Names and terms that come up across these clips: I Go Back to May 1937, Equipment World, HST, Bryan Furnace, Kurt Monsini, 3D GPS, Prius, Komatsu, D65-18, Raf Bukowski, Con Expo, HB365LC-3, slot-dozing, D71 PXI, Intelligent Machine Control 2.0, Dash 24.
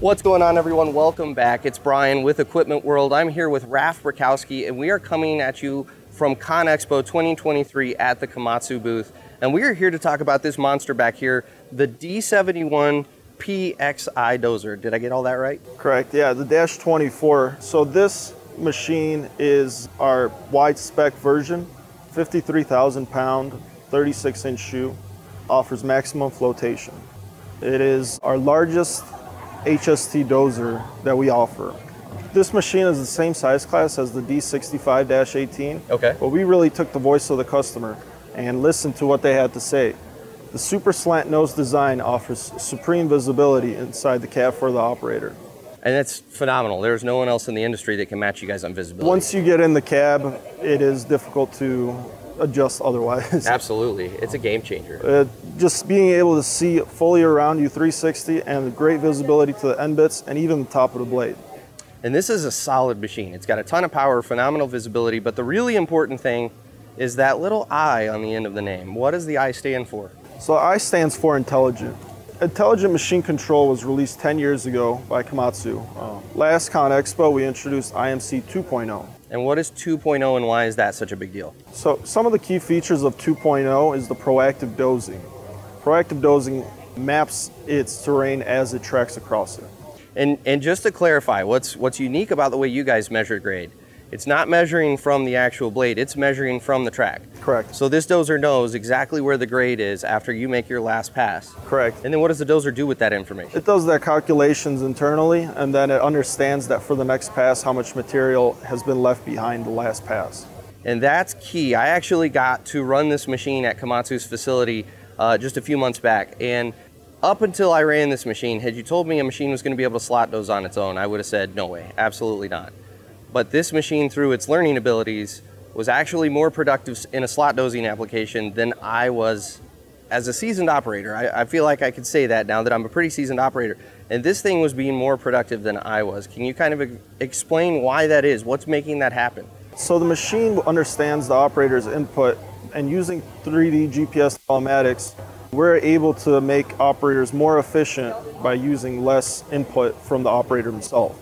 What's going on, everyone? Welcome back. It's Brian with Equipment World. I'm here with Raf Bukowski, and we are coming at you from Con Expo 2023 at the Komatsu booth. And we are here to talk about this monster back here, the D71 PXI dozer. Did I get all that right? Correct, yeah, the Dash 24. So this machine is our wide spec version, 53,000 pound, 36-inch chute, offers maximum flotation. It is our largest HST dozer that we offer. This machine is the same size class as the D65-18, okay, but we really took the voice of the customer and listened to what they had to say. The super slant nose design offers supreme visibility inside the cab for the operator. And that's phenomenal. There's no one else in the industry that can match you guys on visibility. Once you get in the cab, it is difficult to adjust otherwise. Absolutely, it's a game changer. Just being able to see fully around you 360 and great visibility to the end bits and even the top of the blade. And this is a solid machine. It's got a ton of power, phenomenal visibility, but the really important thing is that little I on the end of the name. What does the I stand for? So I stands for intelligent. Intelligent Machine Control was released 10 years ago by Komatsu. Last Con Expo, we introduced IMC 2.0. And what is 2.0 and why is that such a big deal? So some of the key features of 2.0 is the proactive dozing. Proactive dozing maps its terrain as it tracks across it. And just to clarify, what's unique about the way you guys measure grade, it's not measuring from the actual blade, it's measuring from the track. Correct. So this dozer knows exactly where the grade is after you make your last pass. Correct. And then what does the dozer do with that information? It does their calculations internally, and then it understands that for the next pass, how much material has been left behind the last pass. And that's key. I actually got to run this machine at Komatsu's facility just a few months back. And up until I ran this machine, had you told me a machine was gonna be able to slot those on its own, I would have said, no way, absolutely not. But this machine, through its learning abilities, was actually more productive in a slot dozing application than I was as a seasoned operator. I feel like I could say that now that I'm a pretty seasoned operator. And this thing was being more productive than I was. Can you kind of explain why that is? What's making that happen? So the machine understands the operator's input, and using 3D GPS telematics, we're able to make operators more efficient by using less input from the operator himself.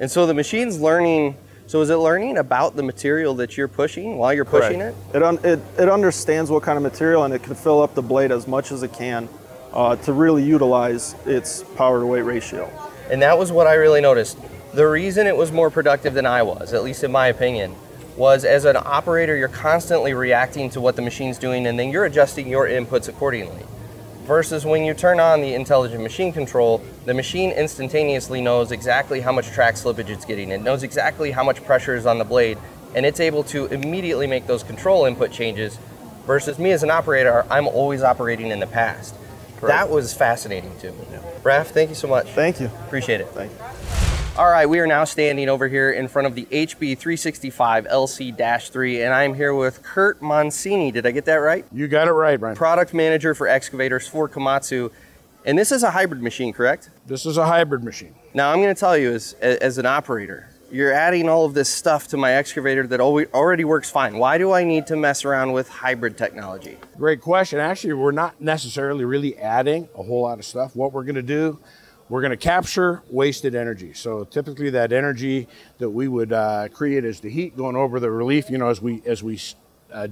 And so the machine's learning. So is it learning about the material that you're pushing while you're pushing it? It understands what kind of material, and it can fill up the blade as much as it can to really utilize its power to weight ratio. And that was what I really noticed. The reason it was more productive than I was, at least in my opinion, was as an operator, you're constantly reacting to what the machine's doing, and then you're adjusting your inputs accordingly. Versus when you turn on the Intelligent Machine Control, the machine instantaneously knows exactly how much track slippage it's getting. It knows exactly how much pressure is on the blade, and it's able to immediately make those control input changes. Versus me as an operator, I'm always operating in the past. Correct. That was fascinating to me. Yeah. Raf, thank you so much. Thank you. Appreciate it. Thank you. All right, we are now standing over here in front of the HB365LC-3, and I'm here with Kurt Monsini. Did I get that right? You got it right, Brian. Product manager for excavators for Komatsu. And this is a hybrid machine, correct? This is a hybrid machine. Now, I'm gonna tell you, as an operator, you're adding all of this stuff to my excavator that already works fine. Why do I need to mess around with hybrid technology? Great question. Actually, we're not necessarily really adding a whole lot of stuff. What we're gonna do, we're going to capture wasted energy. So typically that energy that we would create as the heat going over the relief, you know, as we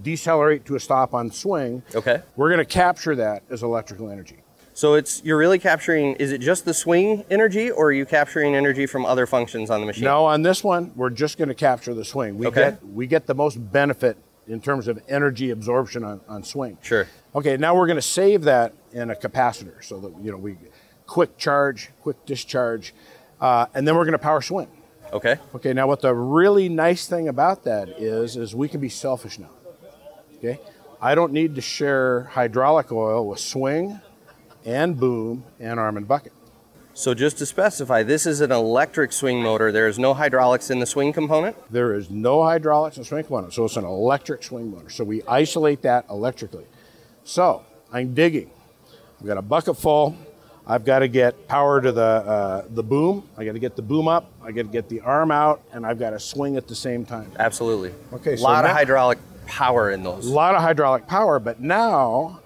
decelerate to a stop on swing, okay, we're going to capture that as electrical energy. So you're really capturing, is it just the swing energy, or are you capturing energy from other functions on the machine? No, on this one, we're just going to capture the swing. We get the most benefit in terms of energy absorption on swing. Sure. Okay, now we're going to save that in a capacitor so that, you know, we quick charge, quick discharge, and then we're gonna power swing. Okay. Okay, now what the really nice thing about that is we can be selfish now, okay? I don't need to share hydraulic oil with swing and boom and arm and bucket. So just to specify, this is an electric swing motor. There is no hydraulics in the swing component? There is no hydraulics in the swing component, so it's an electric swing motor. So we isolate that electrically. So I'm digging, I've got a bucket full, I've got to get power to the boom. I got to get the boom up. I got to get the arm out, and I've got to swing at the same time. Absolutely. Okay. So a lot of hydraulic power in those. A lot of hydraulic power, but now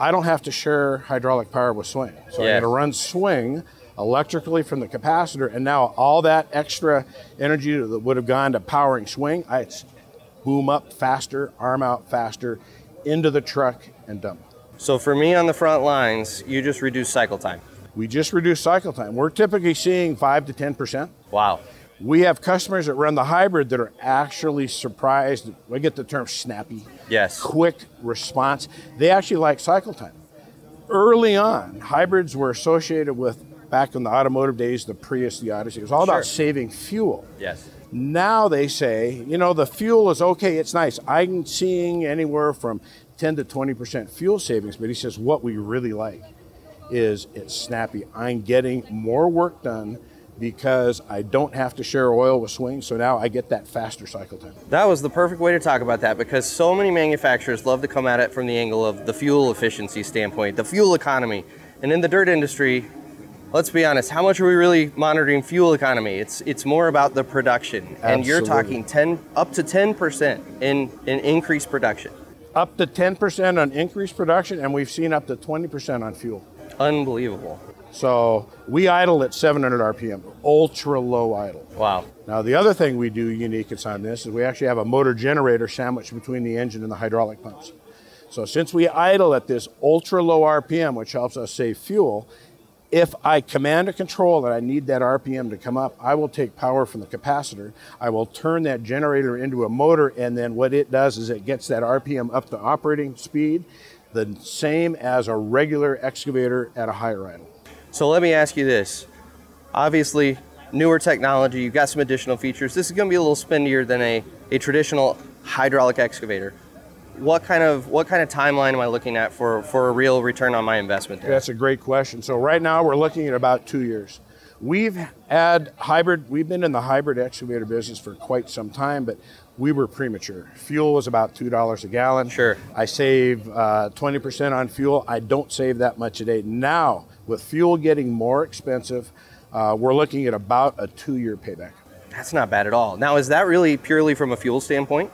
I don't have to share hydraulic power with swing. So I'm going to run swing electrically from the capacitor, and now all that extra energy that would have gone to powering swing, I boom up faster, arm out faster, into the truck and dump. So for me on the front lines, you just reduce cycle time. We just reduce cycle time. We're typically seeing 5 to 10%. Wow. We have customers that run the hybrid that are actually surprised. I get the term snappy. Yes. Quick response. They actually like cycle time. Early on, hybrids were associated with, back in the automotive days, the Prius, the Odyssey. It was all about saving fuel. Yes. Now they say, you know, the fuel is okay, it's nice. I'm seeing anywhere from 10 to 20% fuel savings, but he says what we really like is it's snappy. I'm getting more work done because I don't have to share oil with swing, so now I get that faster cycle time. That was the perfect way to talk about that, because so many manufacturers love to come at it from the angle of the fuel efficiency standpoint, the fuel economy. And in the dirt industry, let's be honest, how much are we really monitoring fuel economy? It's more about the production. Absolutely. And you're talking up to 10% in increased production. Up to 10% on increased production, and we've seen up to 20% on fuel. Unbelievable. So we idle at 700 RPM, ultra low idle. Wow. Now the other thing we do unique on this is we actually have a motor generator sandwiched between the engine and the hydraulic pumps. So since we idle at this ultra low RPM, which helps us save fuel, if I command a control that I need that RPM to come up, I will take power from the capacitor. I will turn that generator into a motor, and then what it does is it gets that RPM up to operating speed, the same as a regular excavator at a higher idle. So let me ask you this. Obviously, newer technology, you've got some additional features. This is going to be a little spendier than a traditional hydraulic excavator. What kind of timeline am I looking at for a real return on my investment there? That's a great question. So right now we're looking at about 2 years. We've been in the hybrid excavator business for quite some time, but we were premature. Fuel was about $2 a gallon. Sure. I save 20% on fuel. I don't save that much a day. Now, with fuel getting more expensive, we're looking at about a 2-year payback. That's not bad at all. Now, is that really purely from a fuel standpoint?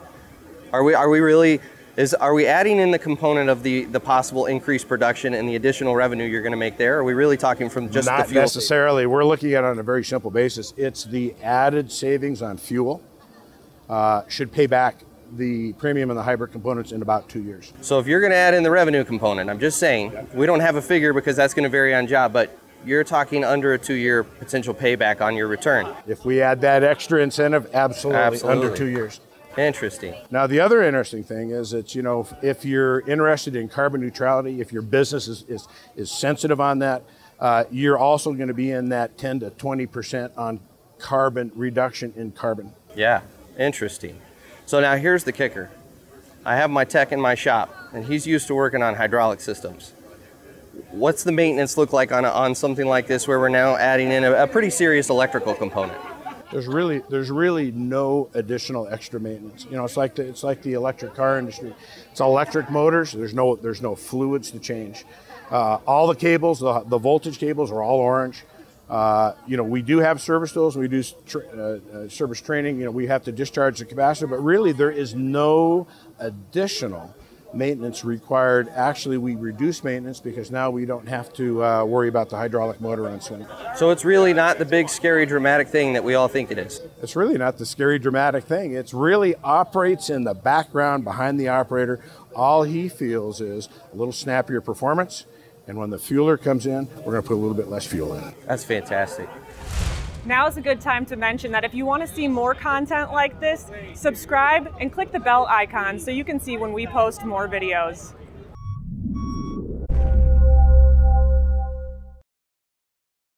Are we adding in the component of the possible increased production and the additional revenue you're going to make there? Are we really talking from just the fuel? Not necessarily. We're looking at it on a very simple basis. It's the added savings on fuel should pay back the premium and the hybrid components in about 2 years. So if you're going to add in the revenue component, I'm just saying, we don't have a figure because that's going to vary on job, but you're talking under a 2-year potential payback on your return. If we add that extra incentive, absolutely. Under 2 years. Interesting. Now, the other interesting thing is that, you know, if you're interested in carbon neutrality, if your business is sensitive on that, you're also going to be in that 10 to 20% on carbon reduction in carbon. Yeah, interesting. So now here's the kicker. I have my tech in my shop, and he's used to working on hydraulic systems. What's the maintenance look like on something like this where we're now adding in a pretty serious electrical component? There's really no additional extra maintenance. You know, it's like the electric car industry. It's electric motors. There's no fluids to change. All the cables, the voltage cables are all orange. You know, we do have service tools. We do service training. You know, we have to discharge the capacitor, but really there is no additional maintenance required. Actually, we reduce maintenance because now we don't have to worry about the hydraulic motor on swing. So it's really not the big, scary, dramatic thing that we all think it is. It's really not the scary, dramatic thing. It really operates in the background behind the operator. All he feels is a little snappier performance, and when the fueler comes in, we're going to put a little bit less fuel in it. That's fantastic. Now is a good time to mention that if you want to see more content like this, subscribe and click the bell icon so you can see when we post more videos.